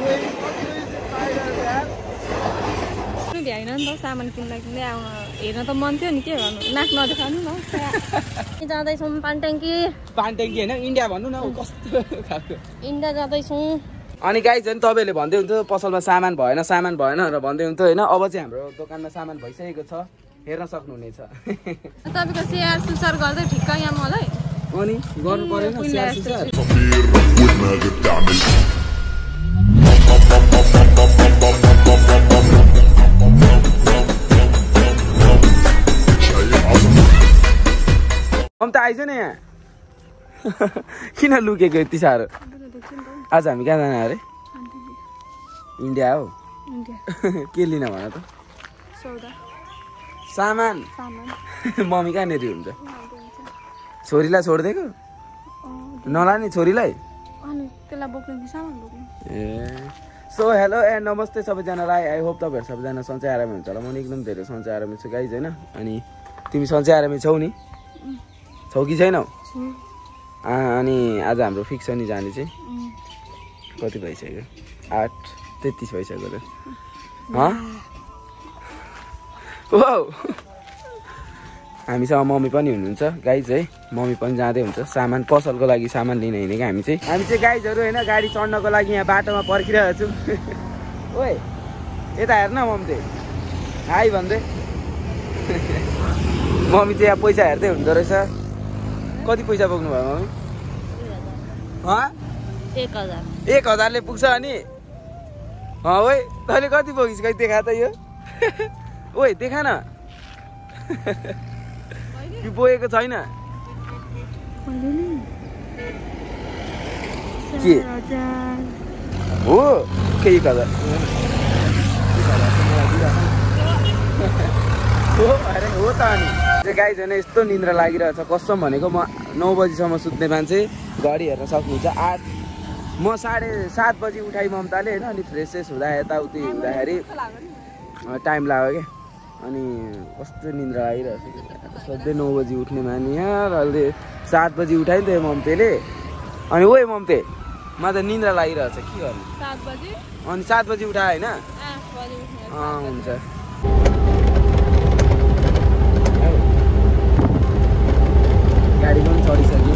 भ्याइन नि त सामान किन्दा किन्दै हेर्न त मन थियो नि, के गर्नु नाक नदेखाउनु न। जाँदैछौँ पानट्याङ्की, पानट्याङ्की होइन इन्डिया भन्नु न, कस्तो खालको इन्डिया जाँदैछौँ। अनि गाइज अनि तपाईँहरूले भन्दै हुन्थ्यो पसलमा सामान भएन सामान भएन भनेर भन्दै हुन्थ्यो होइन, अब चाहिँ हाम्रो दोकानमा सामान भइसकेको छ, हेर्न सक्नुहुनेछ। तपाईँको स्याहार सुसार गर्दै ठिक्क यहाँ मलाई अनि गर्नु परेन स्याहार सुसार। हम तो आइज न यहाँ किन लुकेको यति साह्रो। आज हामी कहाँ जाने अरे? इन्डिया हो। के लिन भन त? सामान। मम्मी कहाँनेरि हुन्छ? छोरीलाई छोडिदिएको नलाने छोरीलाई। सो हेलो एन्ड नमस्ते सबैजनालाई, आई होप तपाईँहरू सबैजना सन्चै आरामै हुन्छ होला। म एकदम धेरै सन्चै आरामै छु गाइज होइन। अनि तिमी सन्चै आरामै छौ नि? छौ कि छैनौ? अनि आज हाम्रो फिक्स नि जाने चाहिँ कति भइसक्यो? 8:33 भइसक्यो त। हामीसँग मम्मी पनि हुनुहुन्छ गाइज है, मम्मी पनि जाँदै हुन्छ सामान पसलको लागि सामान लिन हिँडेको। हामी चाहिँ गाइजहरू होइन गाडी चढ्नको लागि यहाँ बाटोमा पर्खिरहेको छौँ। ओए यता हेर्न मम्मी हाई भन्दै मम्मी चाहिँ यहाँ पैसा हेर्दै हुँदो रहेछ। कति पैसा पुग्नु भयो मम्मी? 1000। 1000ले पुग्छ अनि? ओइ तैँले कति पुगिस् खै देखा त यो। ओए देखा न बोकेको छैन के हो के कदा हो त। अनि गाइज होइन यस्तो निन्द्रा लागिरहेछ कसम भनेको म 9 बजीसम्म सुत्ने मान्छे। घडी हेर्न सक्नुहुन्छ 8, म 7:30 बजी उठाएँ ममताले होइन। अनि फ्रेसेस हुँदा यताउति हुँदाखेरि टाइम लाग्यो क्या। अनि कस्तो निन्द्रा आइरहेको छ। सधैँ 9 बजी उठ्ने माने यहाँ र अहिले 7 बजी उठायो नि त मम्तेले। अनि ओए मम्ते म त निन्द्रा लागिरहेछ के गर्नु। 7 बजी अनि 7 बजी उठायो होइन। हुन्छ गाडी पनि चढिसक्यो।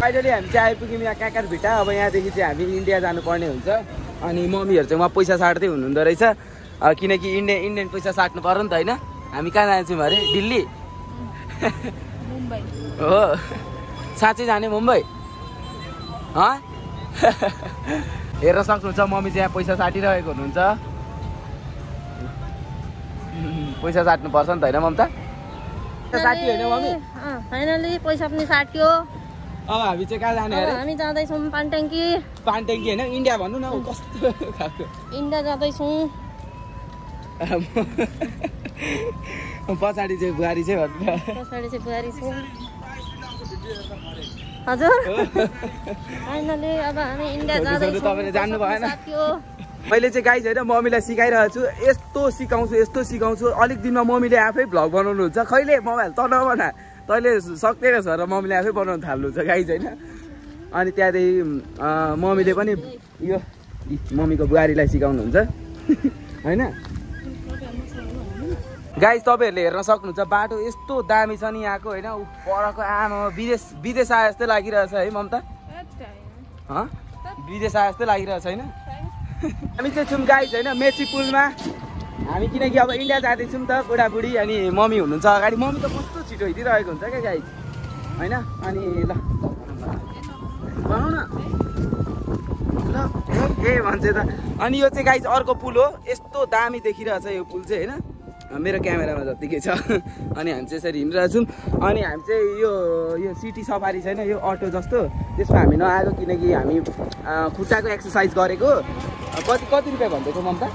फाइनली हामी चाहिँ आइपुग्यौँ यहाँ काँकर भिटा। अब यहाँदेखि चाहिँ हामी इन्डिया जानुपर्ने हुन्छ। अनि मम्मीहरू चाहिँ उहाँ पैसा साट्दै हुनुहुँदो रहेछ किनकि इन्डियन पैसा साट्नु पर्यो नि त होइन। हामी कहाँ जान्छौँ अरे? दिल्ली हो। साँच्चै जाने मुम्बई? हेर्न सक्नुहुन्छ मम्मी चाहिँ यहाँ पैसा साटिरहेको हुनुहुन्छ। पैसा साट्नुपर्छ नि त होइन ममता? साट्यो होइन मम्मी? फाइनली पैसा पनि साट्यो। अब हामी चाहिँ कहाँ जाने अरे? हामी जाँदैछौँ पानट्याङ्की। पानट्याङ्की होइन इन्डिया भन्नु न, कस्तो खालको इन्डिया जाँदैछौँ। पछाडि चाहिँ बुहारी चाहिँ भन्नु, पछाडि चाहिँ बुहारी छ हजुर। फाइनली अब हामी इन्डिया जाँदैछौँ। तपाईँले जान्नु भएन। मैले चाहिँ गाइज होइन मम्मीलाई सिकाइरहेको छु, यस्तो सिकाउँछु। अलिक दिनमा मम्मीले आफै भ्लग बनाउनुहुन्छ। खैले मोबाइल त नबना, तैँले सक्दैनस् र मम्मीले आफै बनाउनु थाल्नु छ गाइज होइन। अनि त्यहाँदेखि मम्मीले पनि यो मम्मीको बुहारीलाई सिकाउनुहुन्छ होइन। गाइज तपाईँहरूले हेर्न सक्नुहुन्छ बाटो यस्तो दामी छ नि यहाँको होइन। परको आमा विदेश आए जस्तै लागिरहेछ है ममता, विदेश आए जस्तै लागिरहेछ होइन। हामी चाहिँ छौँ गाइज होइन मेची पुलमा हामी, किनकि अब इन्डिया जाँदैछौँ त बुढाबुढी। अनि मम्मी हुनुहुन्छ अगाडि, मम्मी त कस्तो छिटो हिँडिरहेको हुन्छ क्या गाई होइन। अनि ल भनौँ न ल के भन्छ त। अनि यो चाहिँ गाई अर्को पुल हो, यस्तो दामी देखिरहेछ यो पुल चाहिँ होइन, मेरो क्यामेरामा जत्तिकै छ। अनि हामी चाहिँ यसरी हिँडिरहेछौँ। अनि हामी चाहिँ यो सिटी सफारी छैन यो अटो जस्तो, त्यसमा हामी नआएको किनकि हामी खुट्टाको एक्सर्साइज गरेको। कति रुपियाँ भन्दैछौँ ममता?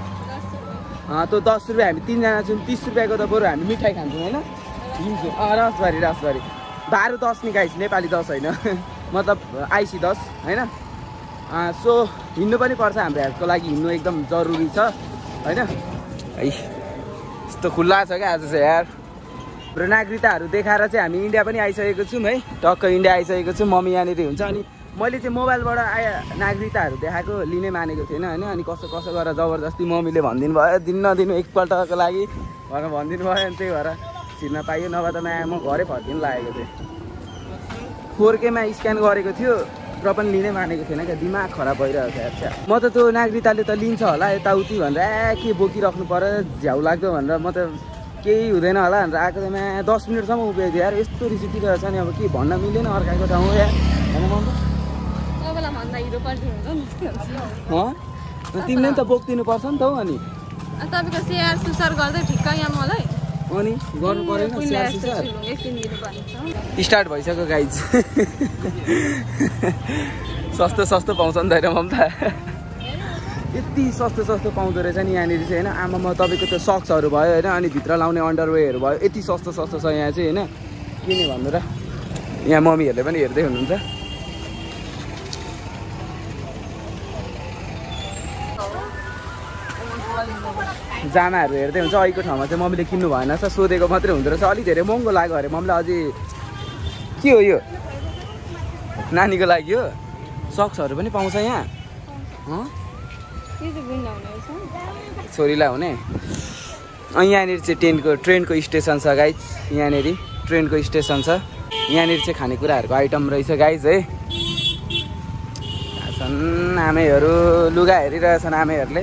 त्यो 10 रुपियाँ। हामी 3जना छौँ, 30 रुपियाँको त बरु हामी मिठाई खान्छौँ होइन। हिँड्छौँ रसभरी बाह्र 10 नि गाइस, नेपाली 10 होइन मतलब आइसी 10 होइन। सो हिँड्नु पनि पर्छ हाम्रो हेल्थको लागि, हिँड्नु एकदम जरुरी छ होइन। यस्तो खुल्ला छ क्या आज चाहिँ यार, हाम्रो नागरिकताहरु देखाएर चाहिँ हामी इन्डिया पनि आइसकेको छौं है। टक्क इन्डिया आइसकेको छौं। मम्मी यहाँनिर हुन्छ अनि मैले चाहिँ मोबाइलबाट नागरिकताहरु देखाएको लिने मानेको थिएन हैन। अनि कसो कसो गरेर जबरजस्ती मम्मीले भन्दिनु भयो दिन नदिनु एकपल्टको लागि भनेर भन्दिनु भयो अनि त्यही भएर छिर्न पाइयो नभए त म घरै फर्किन लागेको थिएँ। 4K मा स्क्यान गरेको थियो र पनि लिने मानेको थिएन क्या। दिमाग खराब भइरहेछ। अच्छा म त त्यो नागरिकताले त लिन्छ होला यताउति भनेर के बोकिराख्नु पर्यो झ्याउ लाग्दो भनेर म त केही हुँदैन होला भनेर आएको त म 10 मिनेटसम्म उभिएको थिएँ यार। यस्तो रिस उठिरहेछ नि अब के भन्न मिलेन अर्काको ठाउँ या तिमीले त बोकिदिनु पर्छ नि त हौ। अनि तपाईँको स्याहार सुसार गर्दै ठिक्क यहाँ मलाई अनि गर्नु परेन स्याहार सुसार स्टार्ट भइसक्यो गाइज। सस्तो सस्तो पाउँछ नि त ममता यति सस्तो सस्तो पाउँदो रहेछ नि यहाँनिर चाहिँ होइन। आमामा तपाईँको त्यो सक्सहरू भयो होइन अनि भित्र लाउने अन्डरवेहरू भयो यति सस्तो सस्तो छ यहाँ चाहिँ होइन। किन भन्नु र यहाँ मम्मीहरूले पनि हेर्दै हुनुहुन्छ। जामाहरू हेर्दै हुन्छ। अहिलेको ठाउँमा चाहिँ मम्मीले किन्नु भएन रहेछ सोधेको मात्रै हुँदो रहेछ। अलिक धेरै महँगो लाग्यो अरे मम्मीलाई। अझै के हो यो नानीको लागि हो। सक्सहरू पनि पाउँछ यहाँ छोरीलाई हुने। यहाँनिर चाहिँ ट्रेनको स्टेसन छ गाइज। यहाँनिर ट्रेनको स्टेसन छ। यहाँनिर चाहिँ खानेकुराहरूको आइटम रहेछ गाइज है। छन् आमेहरू लुगा हेरिरहेछन् आमेहरूले।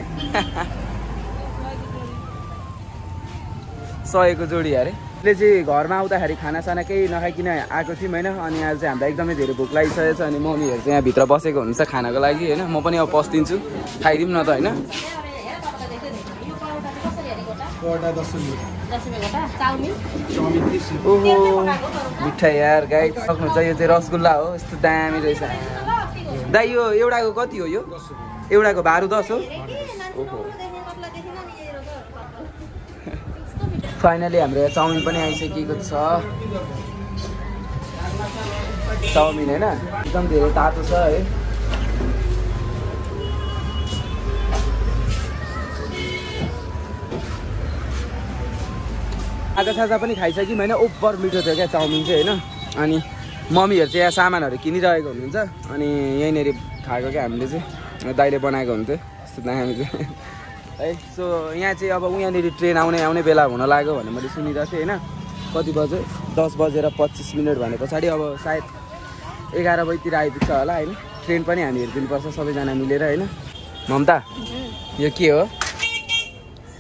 सयको जोडी अरे। ले चाहिँ घरमा आउँदाखेरि खानासाना केही नखाइकन आएको थियौँ होइन। अनि आज चाहिँ हामीलाई एकदमै धेरै भोक लागिसकेको छ। अनि मम्मीहरू चाहिँ यहाँ भित्र बसेको हुन्छ खानाको लागि होइन। म पनि अब पस्दिन्छु खाइदिउँ न त होइन। ओहो मिठा यार गाई सक्नुहुन्छ। यो चाहिँ रसगुल्ला हो। यस्तो दामी रहेछ दाइ। यो एउटाको कति हो? यो एउटाको भारू 10 हो। ओहो फाइनली हाम्रो यहाँ चाउमिन पनि आइसकेको छ। चाउमिन होइन एकदम धेरै तातो छ है। आगासाजा पनि खाइसक्यौँ होइन। ओभर मिठो थियो क्या चाउमिन चाहिँ होइन। अनि मम्मीहरू चाहिँ यहाँ सामानहरू किनिरहेको हुनुहुन्छ। अनि यहीँनिर खाएको क्या हामीले चाहिँ दाइले बनाएको हुन्थ्यो। हामी चाहिँ है सो यहाँ चाहिँ अब उहाँनिर ट्रेन आउने आउने बेला हुन लाग्यो भने मैले सुनिरहेको थिएँ होइन। कति बजे 10:25 भने पछाडि अब सायद 11 बजीतिर आइपुग्छ होला होइन। ट्रेन पनि हामी हेरिदिनुपर्छ सबैजना मिलेर होइन। ममता यो के हो?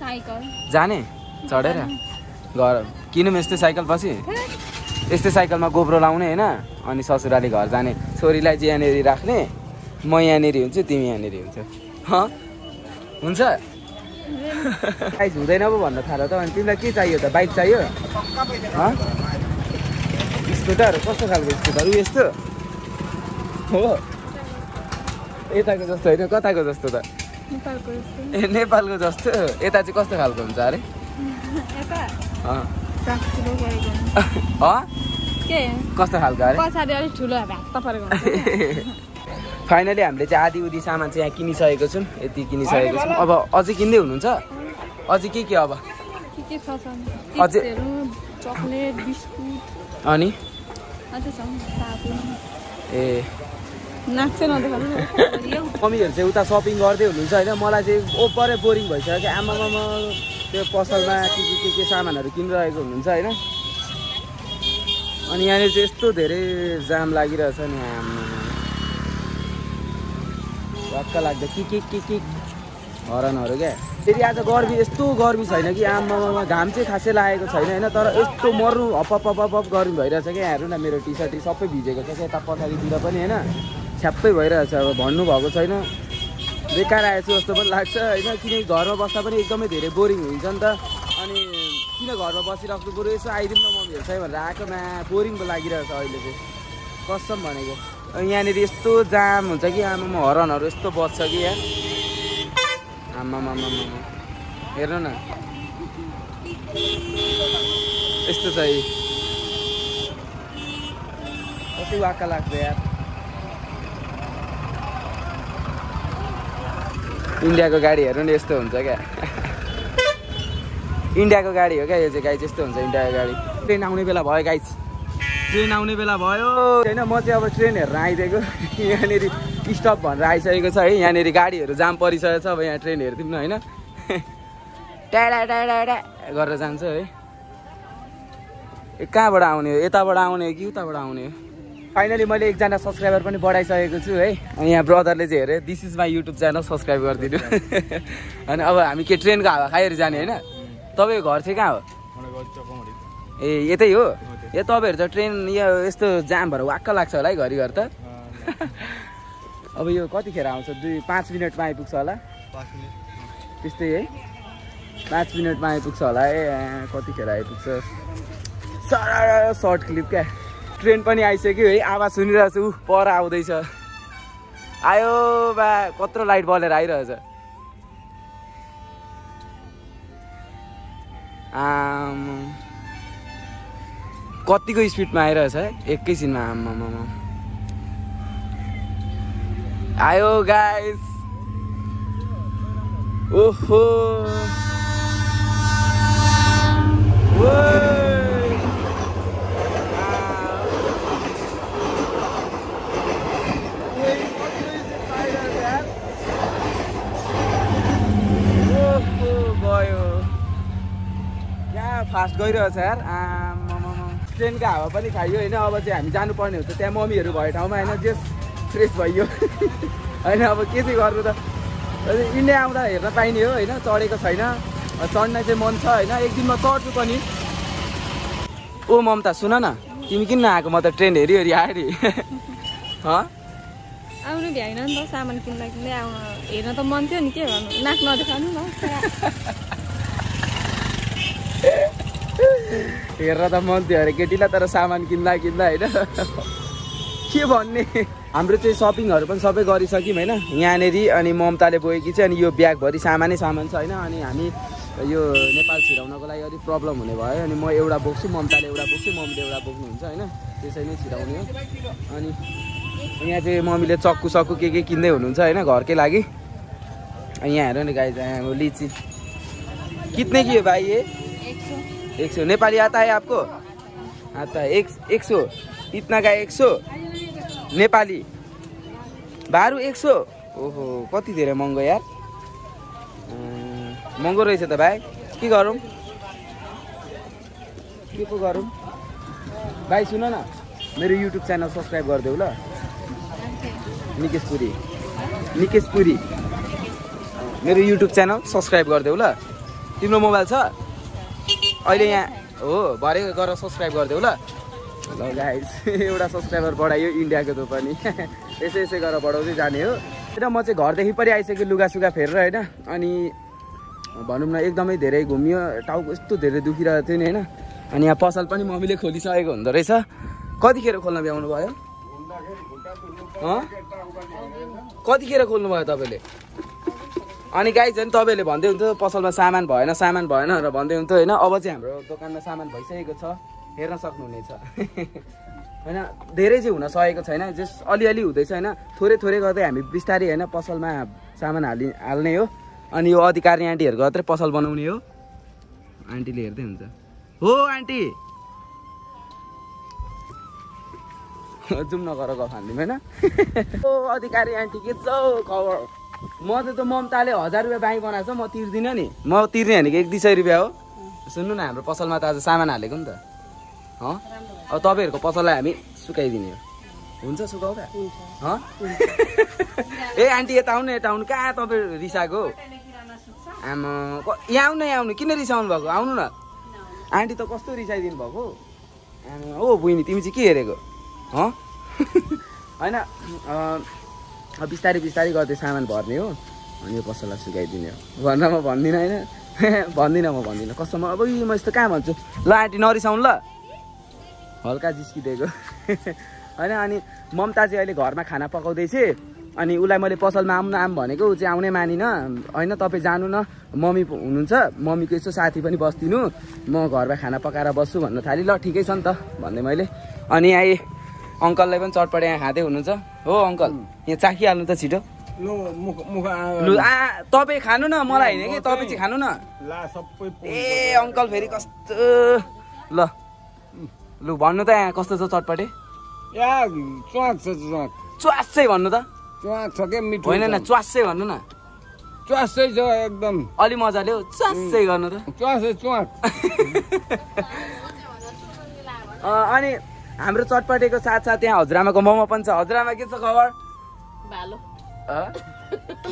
साइकल जाने चढेर घर किनौँ यस्तै साइकल। पछि यस्तै साइकलमा गोब्रो लाउने होइन। अनि ससुराली घर जाने। छोरीलाई चाहिँ यहाँनिर राख्ने। म यहाँनिर हुन्छु तिमी यहाँनिर हुन्छौ। हुन्छ साइज हुँदैन पो भन्न थाल्यो त। अनि तिमीलाई के चाहियो त? बाइक चाहियो? स्कुटरहरू कस्तो खालको स्कुटर? यस्तो हो यताको जस्तो होइन कताको जस्तो त ए नेपालको जस्तो। यता चाहिँ कस्तो खालको हुन्छ अरे? कस्तो खालको अरे? फाइनली हामीले चाहिँ आधी उधी सामान चाहिँ यहाँ किनिसकेको छौँ। यति किनिसकेको छौँ। अब अझै किन्दै हुनुहुन्छ? अझै के अब अझै चकलेट बिस्कुट अनि ए मम्मीहरू चाहिँ उता सपिङ गर्दै हुनुहुन्छ होइन। मलाई चाहिँ ओभरै बोरिङ भइसक्यो कि। आमामा त्यो पसलमा के सामानहरू किनिरहेको हुनुहुन्छ होइन। अनि यहाँनिर चाहिँ यस्तो धेरै जाम लागिरहेछ नि। वाक्क लाग्दा कि हरनहरू क्या। फेरि आज गर्मी यस्तो गर्मी छैन कि आम्मामा घाम चाहिँ खासै लागेको छैन होइन। तर यस्तो मर्नु हपहप गर्मी भइरहेछ क्या यहाँहरू न। मेरो टी-सर्ट सबै भिजेको छ यता पछाडितिर पनि होइन। छ्याप्पै भइरहेछ। अब भन्नुभएको छैन बेकार आएछु जस्तो पनि लाग्छ होइन। किनकि घरमा बस्दा पनि एकदमै धेरै बोरिङ हुन्छ नि त। अनि किन घरमा बसिराख्नु पऱ्यो यसो आइदिउँ न मम्मीहरू चाहिँ भनेर आएको। बोरिङ पो लागिरहेछ अहिले चाहिँ कसम भनेको। यहाँनिर यस्तो जाम हुन्छ कि आमामा हरनहरू यस्तो बज्छ कि यहाँ। आमामा हेर्नु न यस्तो छ। कति वाक्क लाग्छ यार। इन्डियाको गाडी हेर्नु नि यस्तो हुन्छ क्या। इन्डियाको गाडी हो क्या यो चाहिँ गाई। यस्तो हुन्छ इन्डियाको गाडी। ट्रेन आउने बेला भयो गाइस। ट्रेन आउने बेला भयो हैन, म चाहिँ अब ट्रेन हेरेर आइदिएको। यहाँनेरि स्टप भनेर आइसकेको छ है, यहाँनेरि गाडीहरु जाम परिसकेछ। अब यहाँ ट्रेन हेर्दिम न हैन, टाडा टाडा टाडा गरेर जान्छ है। कहाँबाट आउने हो, यताबाट आउने हो कि उताबाट आउने हो? फाइनली मैले एकजना सब्सक्राइबर पनि बढाइसकेको छु है। अनि यहाँ ब्रदरले चाहिँ हेरे this is my YouTube channel, subscribe गरिदिनु अनि अब हामी के ट्रेनको हावा खाएर जाने होइन। तपाईँको घर चाहिँ कहाँ हो? ए यतै हो। ए तपाईँहरू त ट्रेन यहाँ यस्तो जाम भएर वाक्क लाग्छ होला है घरिघरि त। अब यो कतिखेर आउँछ? 5 मिनटमा आइपुग्छ होला, त्यस्तै है 5 मिनटमा आइपुग्छ होला है। कतिखेर आइपुग्छ? सारा सर्ट क्लिप क्या। ट्रेन पनि आइसक्यो है, आवाज सुनिरहेको छु। पर आउँदैछ, आयो बा, कत्रो लाइट बलेर आइरहेछ। कतिको स्पिडमा आइरहेछ एकैछिनमा। आम्मामा आयो गाइस, ओहो फास्ट गइरहेछ यार। ट्रेनको हावा पनि खाइयो होइन। अब चाहिँ हामी जानुपर्ने हुन्छ त्यहाँ मम्मीहरू भयो ठाउँमा होइन, जे फ्रेस भइयो होइन। अब के चाहिँ गर्नु त, इन्डिया आउँदा हेर्न पाइने हो होइन। चढेको छैन, चढ्न चाहिँ मन छ होइन, एक दिनमा चढ्छु पनि। ओ ममता सुन न, तिमी किन नआएको? म त ट्रेन हेरी हेरी आएँ नि। आउनु भ्याइन नि त, सामान किन्दा किन्दै आउनु हेर्न त मन थियो नि, के गर्नु, नाक नदेखाउनु न। हेरेर त मन थियो अरे केटीलाई, तर सामान किन्दा किन्दा होइन के भन्ने। हाम्रो चाहिँ सपिङहरू पनि सबै गरिसक्यौँ होइन यहाँनेरि। अनि ममताले बोकेकी चाहिँ, अनि यो ब्यागभरि सामानै सामान छ होइन। अनि हामी यो नेपाल छिराउनको लागि अलिक प्रब्लम हुने भयो। अनि म एउटा बोक्छु, ममताले एउटा बोक्छु, मम्मीले एउटा बोक्नुहुन्छ होइन, त्यसै नै छिराउने हो। अनि यहाँ चाहिँ मम्मीले चक्कु सक्कु के किन्दै हुनुहुन्छ होइन घरकै लागि। अनि यहाँ हेर नि गाई, यहाँ लिची कितने की हो भाइ? 100। नेपाली आता है आपको? आता है। 100 इतना का? 100 नेपाली बारू 100। ओहो कति धेरै महँगो यार, महँगो रहेछ त भाइ। के गरौँ के पो गरौँ भाइ? सुन न, मेरो युट्युब च्यानल सब्सक्राइब गरिदेऊ ल, निकेश पुरी। निकेश पुरी मेरो युट्युब च्यानल सब्सक्राइब गरिदेऊ ल। तिम्रो मोबाइल छ अहिले यहाँ हो, भरे गरेर सब्सक्राइब गरिदेऊ ल। गाइस एउटा सब्सक्राइबर बढायो इन्डियाको, त्यो पनि यसै यसै गरेर बढाउँदै जाने हो। र म चाहिँ घरदेखि पनि आइसकेँ लुगासुगा फेरेर होइन। अनि भनौँ न एकदमै धेरै घुमियो, टाउको यस्तो धेरै दुखिरहेको थियो नि होइन। अनि यहाँ पसल पनि मम्मीले खोलिसकेको हुँदो रहेछ। कतिखेर खोल्न भ्याउनु भयो? कतिखेर खोल्नु भयो तपाईँले? अनि गाइस झन् तपाईँले भन्दै हुन्थ्यो पसलमा सामान भएन सामान भएन र भन्दै हुन्थ्यो होइन। अब चाहिँ हाम्रो दोकानमा सामान भइसकेको छ, हेर्न सक्नुहुनेछ होइन। धेरै चाहिँ हुन सकेको छैन, जस्ट अलिअलि हुँदैछ होइन। थोरै थोरै गर्दै हामी बिस्तारै होइन पसलमा सामान हाल्ने हो। अनि यो अधिकारी आन्टीहरूको मात्रै पसल बनाउने हो। आन्टीले हेर्दै हुन्छ हो आन्टी, जुम नगर गफ हाल्दिउँ होइन। ओ अधिकारी आन्टी के छ खबर? म त ममताले 1000 रुपियाँ बाँकी बनाएको छ, म तिर्दिनँ नि। म तिर्ने भनेको 100-200 रुपियाँ हो। सुन्नु न, हाम्रो पसलमा त आज सामान हालेको नि त। अब तपाईँहरूको पसललाई हामी सुकाइदिने हो, हुन्छ? सुकाउँदा ए आन्टी यता आउनु यता आउनु, कहाँ तपाईँ रिसाएको हो? आमा यहाँ आउनु यहाँ आउनु, किन रिसाउनु भएको? आउनु न। आन्टी त कस्तो रिसाइदिनु भएको। आमा ओ बहिनी तिमी चाहिँ के हेरेको होइन। बिस्तारै बिस्तारै गर्दै सामान भर्ने हो। अनि यो पसललाई सुकाइदिने हो भन्न म भन्दिनँ होइन भन्दिनँ, म भन्दिनँ कसम। अब म यस्तो कहाँ भन्छु ल आँटी, नरिसाउनु ल, हल्का जिस्किदिएको होइन। अनि ममता चाहिँ अहिले घरमा खाना पकाउँदैछे। अनि उसलाई मैले पसलमा आउनु आम भनेको, ऊ चाहिँ आउने मानिन होइन। तपाईँ जानु न, मम्मी हुनुहुन्छ, मम्मीको यसो साथी पनि बस्दिनु, म घरमा खाना पकाएर बस्छु भन्न थालेँ। ल ठिकै छ नि त भन्दै मैले। अनि यहाँ अङ्कललाई पनि चटपटे यहाँ खाँदै हुनुहुन्छ हो। अङ्कल यहाँ चाखिहाल्नु त छिटो। लु आ तपाईँ खानु न, मलाई होइन कि तपाईँ चाहिँ खानु न। ए अङ्कल फेरि कस्तो ल लु भन्नु त यहाँ कस्तो छ चटपटे या च्वासै भन्नु त च्वास के मिठो हैन न च्वासै भन्नु न च्वासै छ एकदम अलि मजाले च्वासै गर्नु त च्वासै च्वास अनि हाम्रो चटपटेको साथसाथै यहाँ हजुरआमाको मोमो पनि छ। हजुरआमा के छ खबर? भालो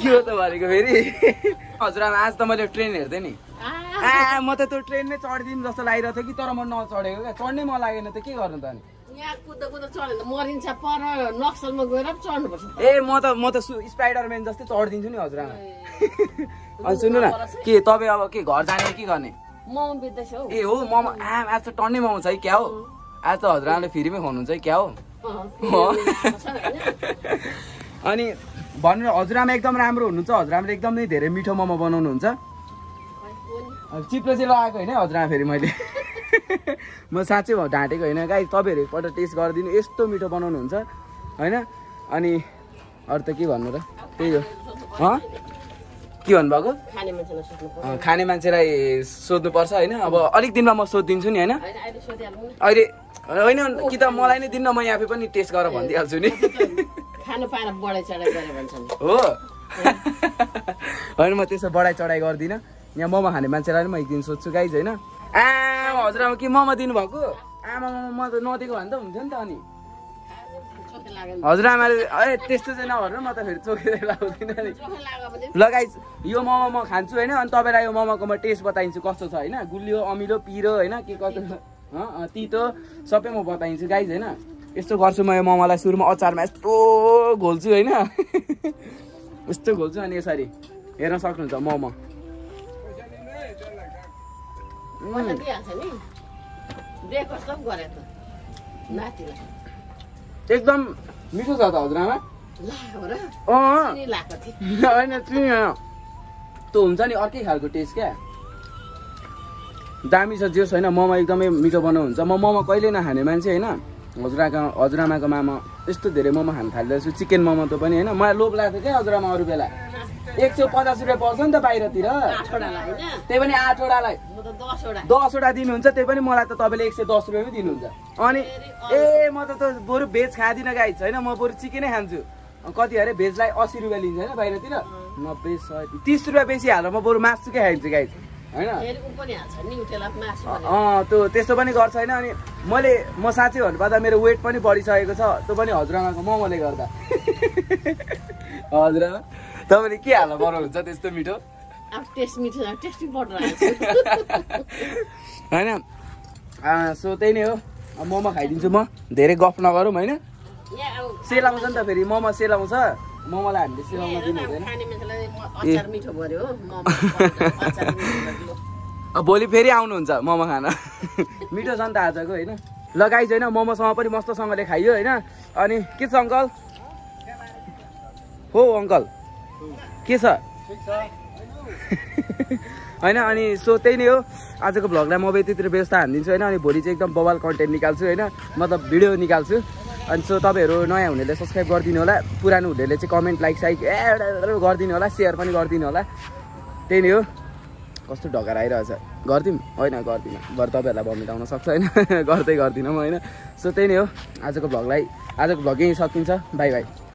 के हो त भनेको फेरि हजुरआमा आज त मैले ट्रेन हेर्दै नि आ म त त्यो ट्रेनमै चढ्दिन जस्तो लागिरहेको थियो कि तर म नचढेको क्या चढ्नै मन लागेन त के गर्नु त अनि यहाँ कुद्दा चढ्यो मरिन्छ पर नक्सलमा गएर चढ्नु पर्छ। ए म त स्पाइडरम्यान जस्तै चढ्दिन्छु नि हजुरआमा। अनि सुन्नु न के तपाईँ अब के घर जाने के गर्ने? मोमो बेच्दैछ हौ। ए हो मोमो आम आज त टन्नै मोमो छ है क्या हो आज त हजुरआमाले फ्रीमै खुवाउनुहुन्छ है क्या हो। अनि भन्नु हजुरआमा एकदम राम्रो हुनुहुन्छ। हजुरआमाले एकदमै धेरै मिठो मोमो बनाउनुहुन्छ चिप्लो चाहिँ लगाएको होइन हजुरआमा फेरि मैले म साँच्चै ढाँटेको होइन गाई तपाईँहरू एकपल्ट टेस्ट गरिदिनु यस्तो मिठो बनाउनुहुन्छ होइन। अनि अरू त के भन्नु र त्यही हो के भन्नुभएको खाने मान्छेलाई सोध्नुपर्छ होइन। अब अलिक दिनमा म सोधिदिन्छु नि होइन अहिले होइन कि त मलाई नै दिन्न म यहाँ पनि टेस्ट गरेर भनिदिइहाल्छु नि हो होइन म त्यसो बढाइ चढाइ गर्दिनँ। यहाँ मोमो खाने मान्छेलाई म एक दिन सोध्छु गाइज होइन आमा हजुरआमा के मोमो दिनुभएको आमा म त नदिएको भने त हुन्थ्यो नि त अनि हजुरआमाले ए त्यस्तो चाहिँ नभर्नु म त फेरि चोखेर लगाउँदिनँ नि। ल गाइज यो मोमो म खान्छु होइन अनि तपाईँलाई यो मोमोको म टेस्ट बताइदिन्छु कस्तो छ होइन गुलियो अमिलो पिरो होइन के कस्तो तितो सबै म बताइदिन्छु गाइज होइन। यस्तो गर्छु म यो मोमोलाई सुरुमा अचारमा यस्तो घोल्छु होइन यस्तो घोल्छु अनि यसरी हेर्न सक्नुहुन्छ मोमो एकदम मिठो छ त हजुरआमा होइन त्यो हुन्छ नि अर्कै खालको टेस्ट क्या दामी छ जे होइन मोमो एकदमै मिठो बनाउनुहुन्छ। म मोमो कहिले नखाने मान्छे होइन हजुरआमाकोमा म यस्तो धेरै मोमो खान थाल्दैछु चिकन मोमो त पनि होइन मलाई लोभ लाग्थ्यो क्या हजुरआमा अरू बेला 150 रुपियाँ पर्छ नि त बाहिरतिर त्यही पनि 8वटालाई 10वटा दिनुहुन्छ त्यही पनि मलाई त तपाईँले 110 रुपियाँमै दिनुहुन्छ। अनि ए म त बरु भेज खादिनँ गाइज होइन म बरु चिकनै खान्छु कति अरे भेजलाई 80 रुपियाँ लिन्छ होइन बाहिरतिर 90 100 30 रुपियाँ बेसी हालेर म बरु मासुकै खाइदिन्छु गाइज होइन त्यो त्यस्तो पनि गर्छ होइन। अनि म साँच्चै भन्नुपर्दा मेरो वेट पनि बढिसकेको छ त्यो पनि हजुरआमाको मोमोले गर्दा। हजुरआमा तपाईँले के हाल बनाउनुहुन्छ त्यस्तो मिठो होइन सो त्यही नै हो मोमो खाइदिन्छु म धेरै गफ नगरौँ होइन सेल आउँछ नि त फेरि मोमो सेल आउँछ मोमोलाई हामीले सेलाउन दिनु हुँदैन। भोलि फेरि आउनुहुन्छ मोमो खान मिठो छ नि त आजको होइन। लगाइज होइन मोमोसँग पनि मस्तसँगले खाइयो होइन। अनि के छ अङ्कल हो अङ्कल के छ होइन। अनि सो त्यही नै हो आजको भ्लगलाई म यतितिर व्यवस्था हानिदिन्छु होइन। अनि भोलि चाहिँ एकदम बवाल कन्टेन्ट निकाल्छु होइन मतलब भिडियो निकाल्छु। अनि सो तपाईँहरू नयाँ हुनेले सब्सक्राइब गरिदिनु होला पुरानो हुनेले चाहिँ कमेन्ट लाइक साइक गरिदिनु होला सेयर पनि गरिदिनु होला। त्यही नै हो कस्तो ढकार आइरहेछ गरिदिउँ होइन गर्दिनँ बरु तपाईँहरूलाई भमिट आउन सक्छ होइन गर्दै गर्दिनँ म होइन। सो त्यही नै हो आजको भ्लगलाई आजको भ्लग यहीँ सकिन्छ बाई बाई।